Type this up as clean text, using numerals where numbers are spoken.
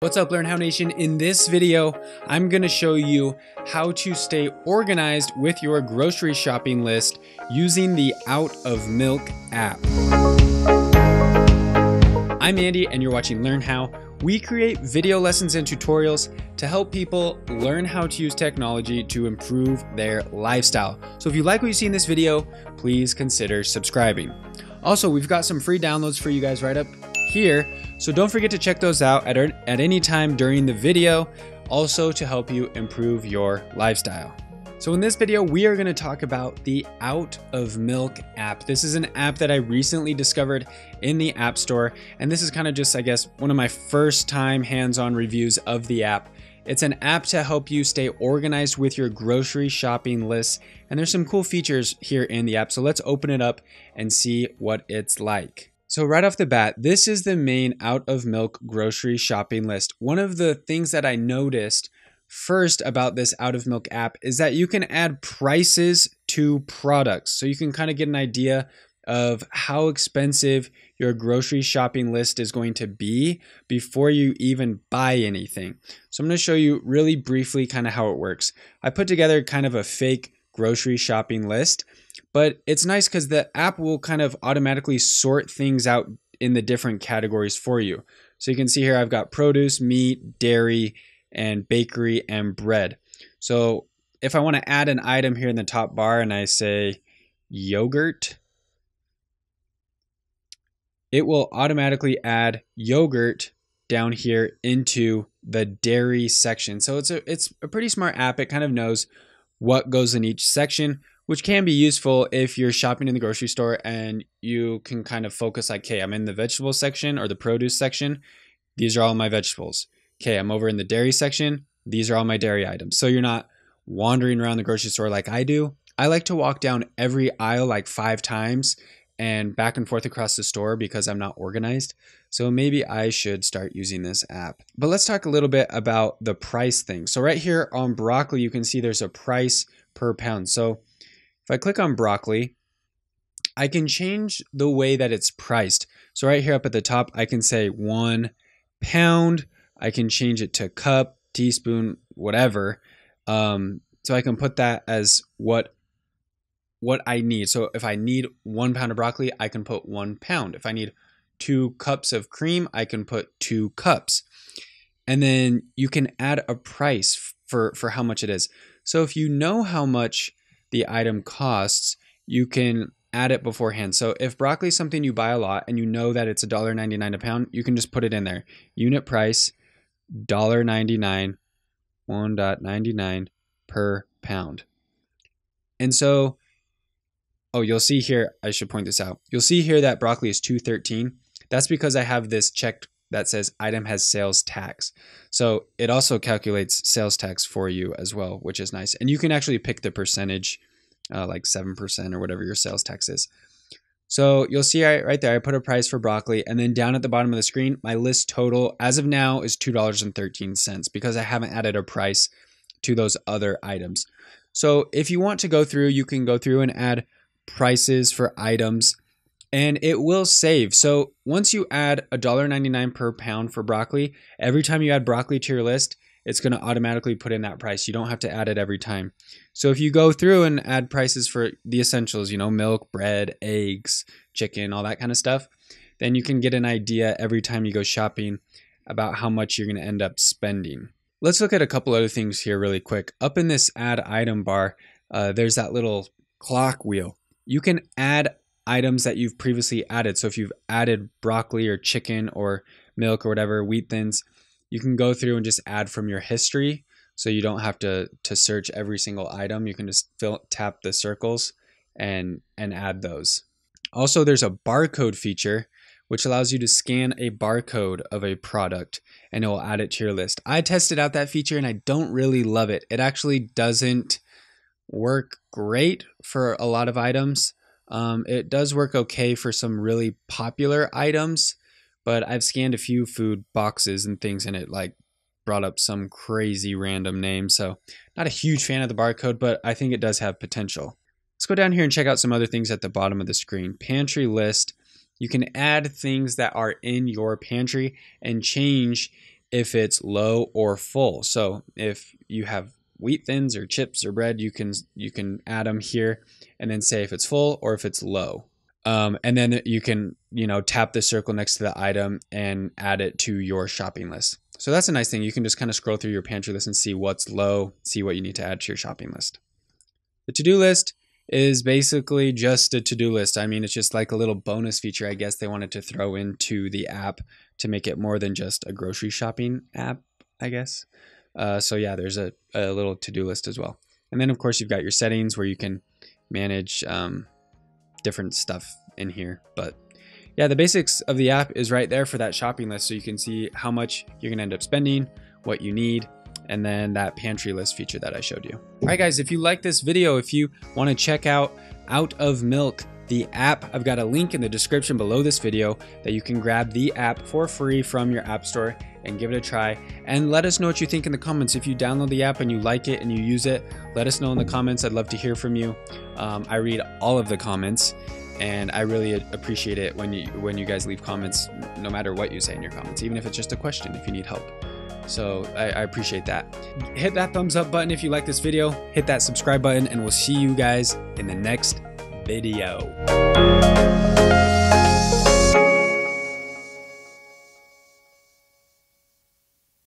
What's up, Learn How Nation? In this video, I'm going to show you how to stay organized with your grocery shopping list using the Out of Milk app. I'm Andy and you're watching Learn How. We create video lessons and tutorials to help people learn how to use technology to improve their lifestyle. So if you like what you see in this video, please consider subscribing. Also, we've got some free downloads for you guys right up here, so don't forget to check those out at any time during the video, also to help you improve your lifestyle. So in this video, we are going to talk about the Out of Milk app. This is an app that I recently discovered in the App Store, and this is kind of just, I guess, one of my first time hands-on reviews of the app. It's an app to help you stay organized with your grocery shopping list, and there's some cool features here in the app. So let's open it up and see what it's like. So right off the bat, this is the main Out of Milk grocery shopping list. One of the things that I noticed first about this Out of Milk app is that you can add prices to products. So you can kind of get an idea of how expensive your grocery shopping list is going to be before you even buy anything. So I'm going to show you really briefly kind of how it works. I put together kind of a fake grocery shopping list, but it's nice because the app will kind of automatically sort things out in the different categories for you. So you can see here I've got produce, meat, dairy, and bakery and bread. So if I want to add an item here in the top bar and I say yogurt, it will automatically add yogurt down here into the dairy section. So it's a pretty smart app. It kind of knows what goes in each section, which can be useful if you're shopping in the grocery store and you can kind of focus like, hey, I'm in the vegetable section or the produce section. These are all my vegetables. Okay, I'm over in the dairy section. These are all my dairy items. So you're not wandering around the grocery store like I do. I like to walk down every aisle like 5 times and back and forth across the store because I'm not organized. So maybe I should start using this app. But let's talk a little bit about the price thing. So right here on broccoli, you can see there's a price per pound. So if I click on broccoli, I can change the way that it's priced. So right here up at the top, I can say 1 pound. I can change it to cup, teaspoon, whatever. So I can put that as what I need. So if I need 1 pound of broccoli, I can put 1 pound. If I need 2 cups of cream, I can put 2 cups. And then you can add a price for how much it is. So if you know how much the item costs, you can add it beforehand. So if broccoli is something you buy a lot and you know that it's $1.99 a pound, you can just put it in there. Unit price, $1.99, 1.99 per pound. And so, oh, you'll see here, I should point this out. You'll see here that broccoli is $2.13. That's because I have this checked that says item has sales tax. So it also calculates sales tax for you as well, which is nice. And you can actually pick the percentage, like 7% or whatever your sales tax is. So you'll see right there, I put a price for broccoli, and then down at the bottom of the screen, my list total as of now is $2.13 because I haven't added a price to those other items. So if you want to go through, you can go through and add prices for items, and it will save. So once you add $1.99 per pound for broccoli, every time you add broccoli to your list, it's going to automatically put in that price. You don't have to add it every time. So if you go through and add prices for the essentials, you know, milk, bread, eggs, chicken, all that kind of stuff, then you can get an idea every time you go shopping about how much you're going to end up spending. Let's look at a couple other things here really quick. Up in this add item bar, there's that little clock wheel. You can add items that you've previously added. So if you've added broccoli or chicken or milk or whatever, Wheat Thins, you can go through and just add from your history. So you don't have to search every single item. You can just tap the circles and add those. Also, there's a barcode feature, which allows you to scan a barcode of a product and it will add it to your list. I tested out that feature and I don't really love it. It actually doesn't work great for a lot of items. It does work okay for some really popular items, but I've scanned a few food boxes and things and it like brought up some crazy random name. So not a huge fan of the barcode, but I think it does have potential. Let's go down here and check out some other things at the bottom of the screen. Pantry list. You can add things that are in your pantry and change if it's low or full. So if you have Wheat Thins or chips or bread, you can add them here and then say if it's full or if it's low. And then you can, you know, tap the circle next to the item and add it to your shopping list. So that's a nice thing. You can just kind of scroll through your pantry list and see what's low, see what you need to add to your shopping list. The to-do list is basically just a to-do list. I mean, it's just like a little bonus feature, I guess, they wanted to throw into the app to make it more than just a grocery shopping app, I guess. So yeah, there's a little to-do list as well. And then of course you've got your settings where you can manage different stuff in here. But yeah, the basics of the app is right there for that shopping list. So you can see how much you're gonna end up spending, what you need, and then that pantry list feature that I showed you. All right guys, if you like this video, if you wanna check out Out of Milk, the app, I've got a link in the description below this video that you can grab the app for free from your App Store and give it a try. And let us know what you think in the comments. If you download the app and you like it and you use it, let us know in the comments. I'd love to hear from you. I read all of the comments and I really appreciate it when you guys leave comments, no matter what you say in your comments, even if it's just a question, if you need help. So I appreciate that. Hit that thumbs up button if you like this video, hit that subscribe button, and we'll see you guys in the next video.